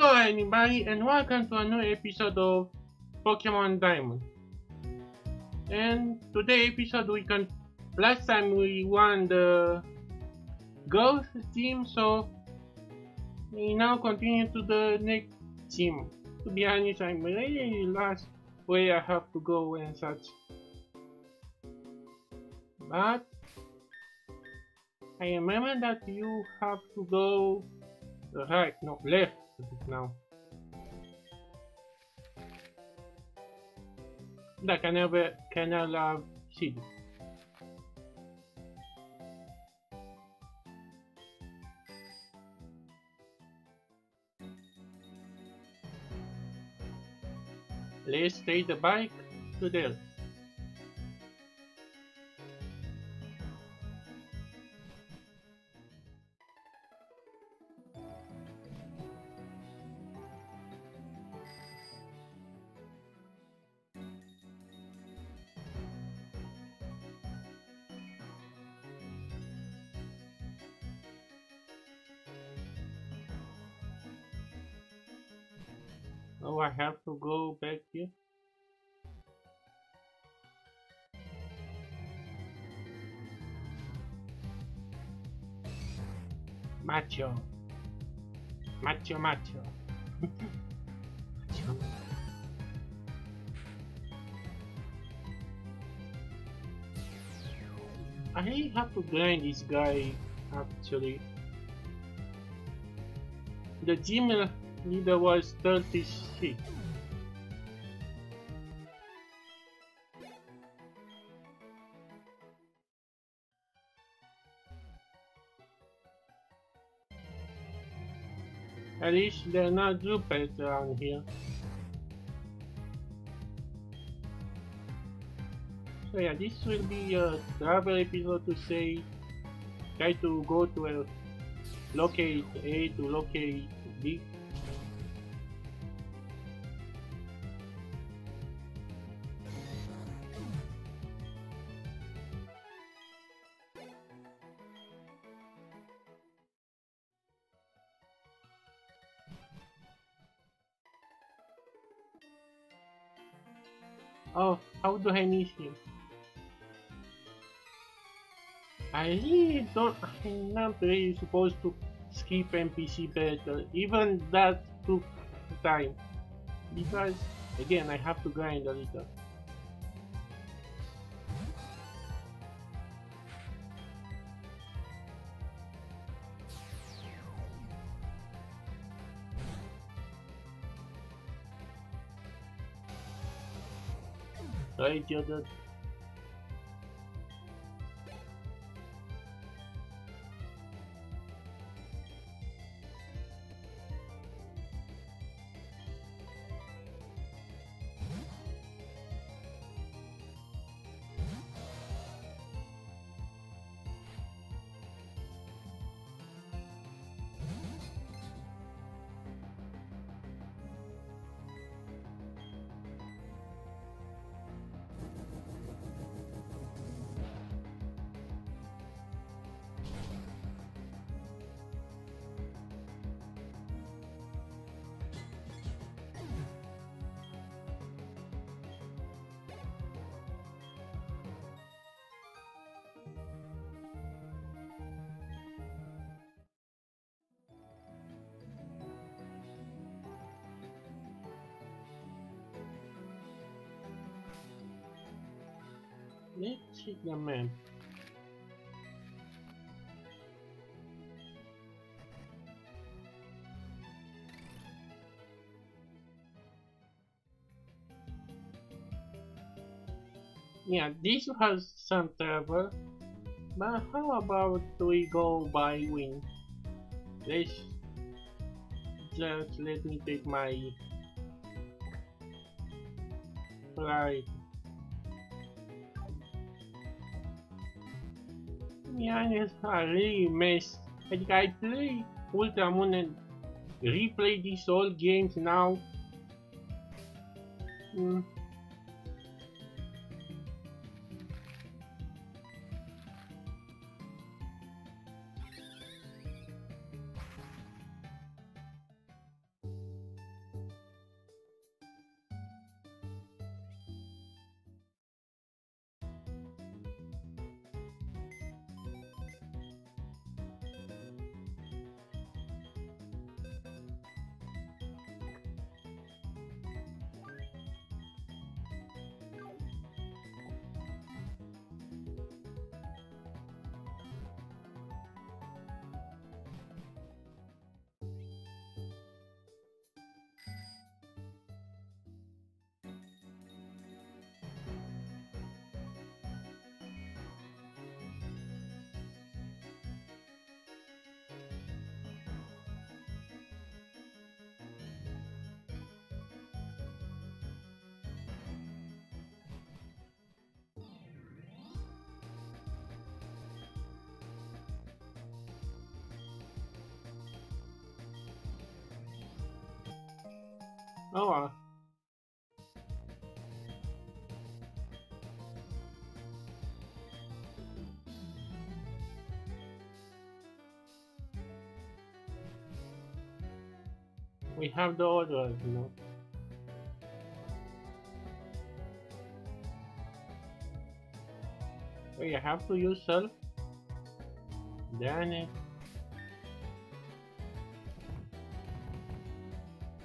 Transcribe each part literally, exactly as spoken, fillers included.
Hello everybody, and welcome to a new episode of Pokémon Diamond. And today episode we can... Last time we won the girls team, so we now continue to the next team. To be honest, I'm really lost where I have to go and such. But I remember that you have to go right, no, left. Now the Canal Canal City. Let's take the bike to there. Oh, I have to go back here. Macho. Macho, macho. Macho. I really have to grind this guy, actually. The gym leader was thirty-six. At least they're not groupers around here. So yeah, this will be a travel episode to say try to go to a locate A to locate B. Oh, how do I miss him? I really don't, I'm not really supposed to skip N P C battle, even that took time. Because, again, I have to grind a little. Right, you're dead. Let's check the map. Yeah, this has some travel, but how about we go by wing? Let's just let me take my flight. Yeah, yes, I really messed. I think I play Ultra Moon and replay these old games now. Mm. Oh, wow. We have the orders, you know. Wait, I have to use self? Damn it.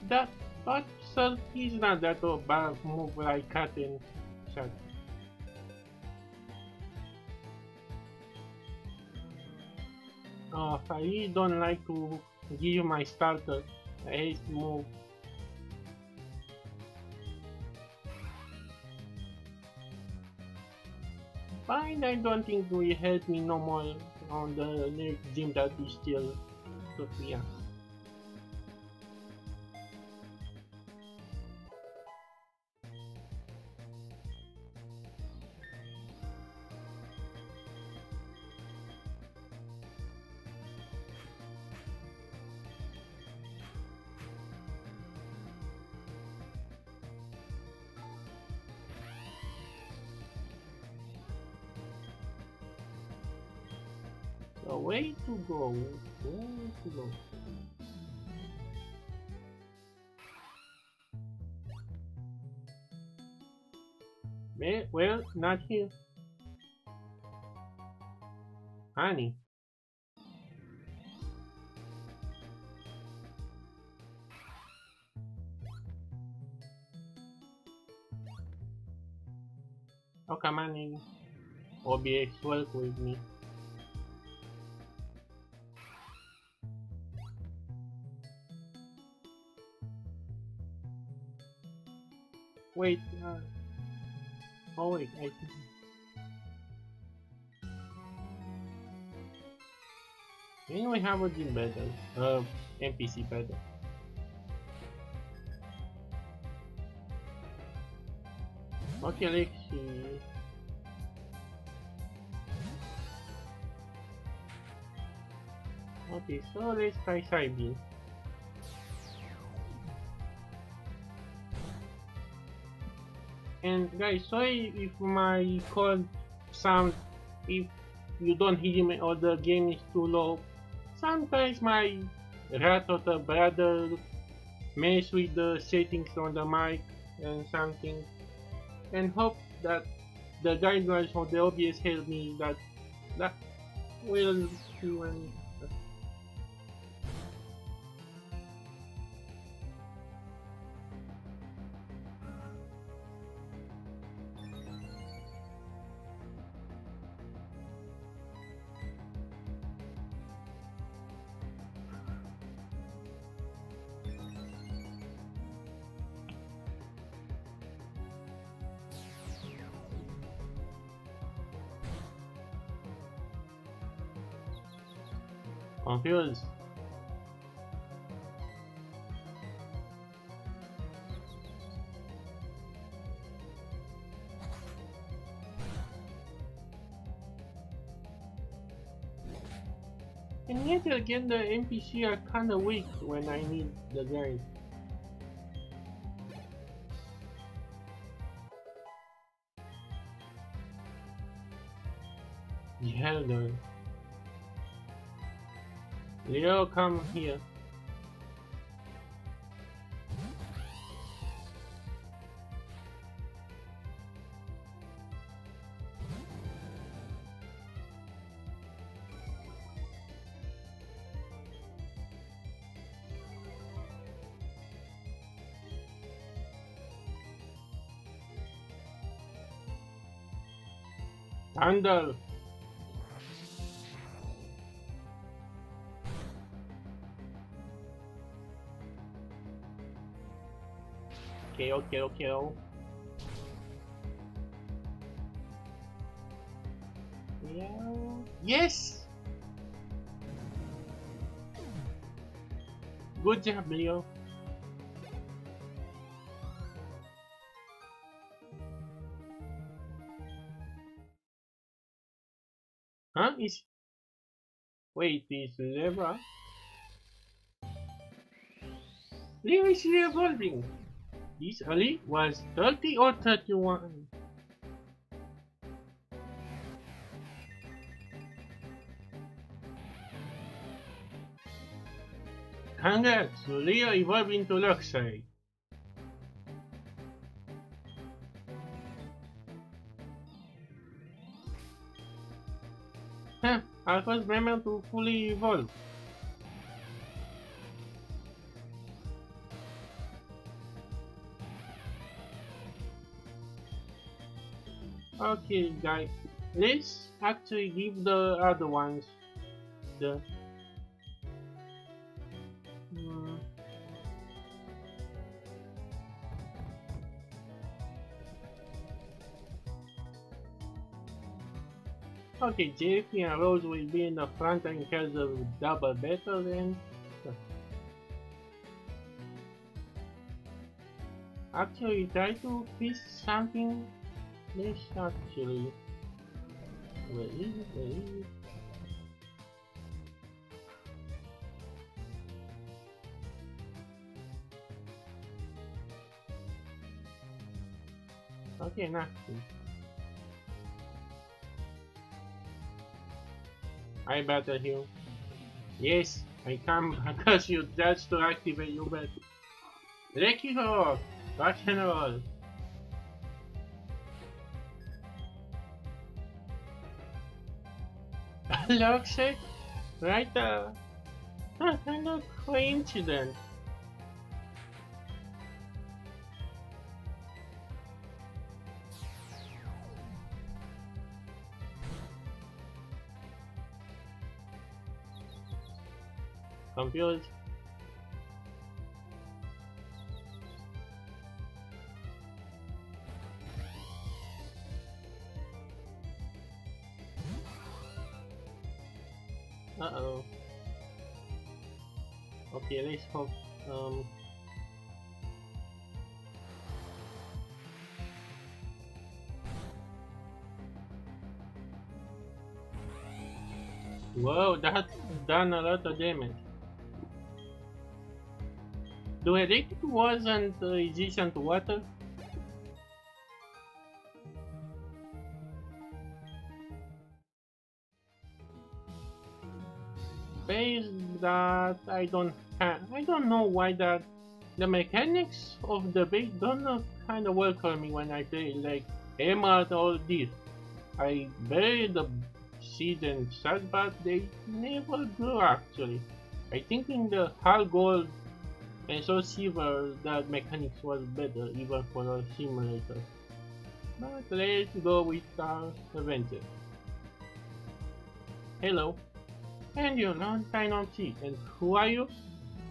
That, but self is not that bad move like cutting self. Oh, I really don't like to give you my starter. I hate to move. Fine, I don't think it will help me no more on the next gym that is still to clear. So way to go, way to go. Well, not here. Honey. Oh, come on in. O B S, work with me. Wait, uh, oh wait, I think... Then we have a gym battle, uh, N P C battle. Okay, let's see. Okay, so let's try side B. And guys, sorry if my call sounds, if you don't hear me or the game is too low. Sometimes my rat or the brother mess with the settings on the mic and something. And hope that the guidelines for the O B S help me that that will see when. Confused. And yet again, the N P C are kinda weak when I need the guide. Yeah, no. Leo, come here. Thunder. Kill, kill, kill. Yeah. Yes! Good job, Leo. Huh? Is wait, is Leva? Leo is revolving. This alley was thirty or thirty-one. Congrats! Leo evolved into Luxray. Huh, our first member to fully evolve. Okay guys, let's actually give the other ones the mm. Okay, J P and Rose will be in the front and has a double battle then. Actually try to fix something. Let's actually where is it? Where is it? Okay, nothing. I better heal. Yes, I come because you just to activate your battle. Lucky Hawk! Rock and roll! Luxray? Right uh huh, no coincidence. Confused. Uh-oh. Okay, let's hope, um... Whoa, that's done a lot of damage. Do I think it wasn't uh, resistant to water? That I don't have, I don't know why that the mechanics of the base don't uh, kind of work on me when I play like Emerald or this. I bury the seed and such, but they never grow actually. I think in the Hard Gold and so Silver that mechanics was better even for a simulator. But let's go with our adventure. Hello. And you long time no see. And who are you?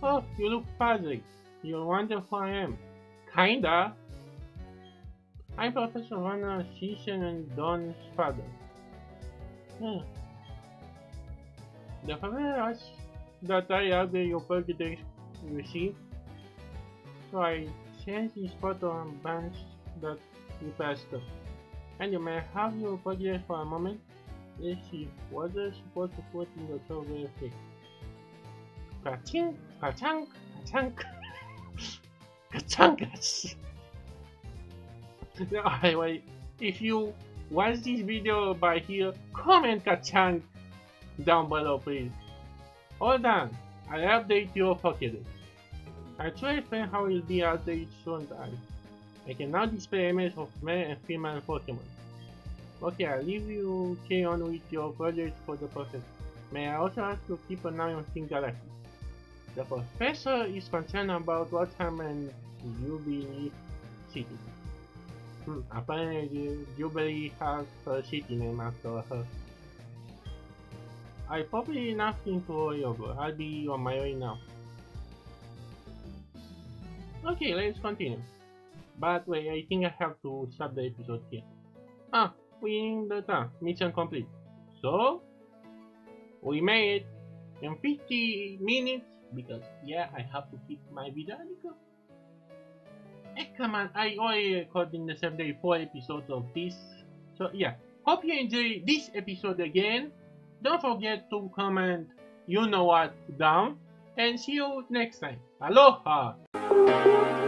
Oh, you look puzzled. You wonder who I am. Kinda. I'm Professor Rowan, Season and Don's father. Hmm. The father asked that I update your Pokédex, you see. So I sent his photo on bands that you passed. And you may have your Pokédex for a moment. Let's see, what was I supposed to put in the top real quick? Ka-ching, ka-chang, ka-chang, ka-chang, ka-ching. Anyway, if you watch this video by here, comment ka-chang down below please. All done, I update your Pokédex. I try to explain how it will be updated soon. I, I can now display images of male and female Pokémon. Okay, I'll leave you carry on with your project for the process. May I also ask you to keep an eye on Team Galactic? The professor is concerned about what's happened in Jubilife City. Hmm, apparently Jubilee has her city name after her. I probably nothing to worry over. I'll be on my way now. Okay, let's continue. But wait, I think I have to stop the episode here. Ah! In the time, mission complete. So we made it in fifty minutes because yeah, I have to keep my video. Hey, come on, I already recorded in the same day four episodes of this. So yeah, hope you enjoy this episode again. Don't forget to comment, you know what, down, and see you next time. Aloha.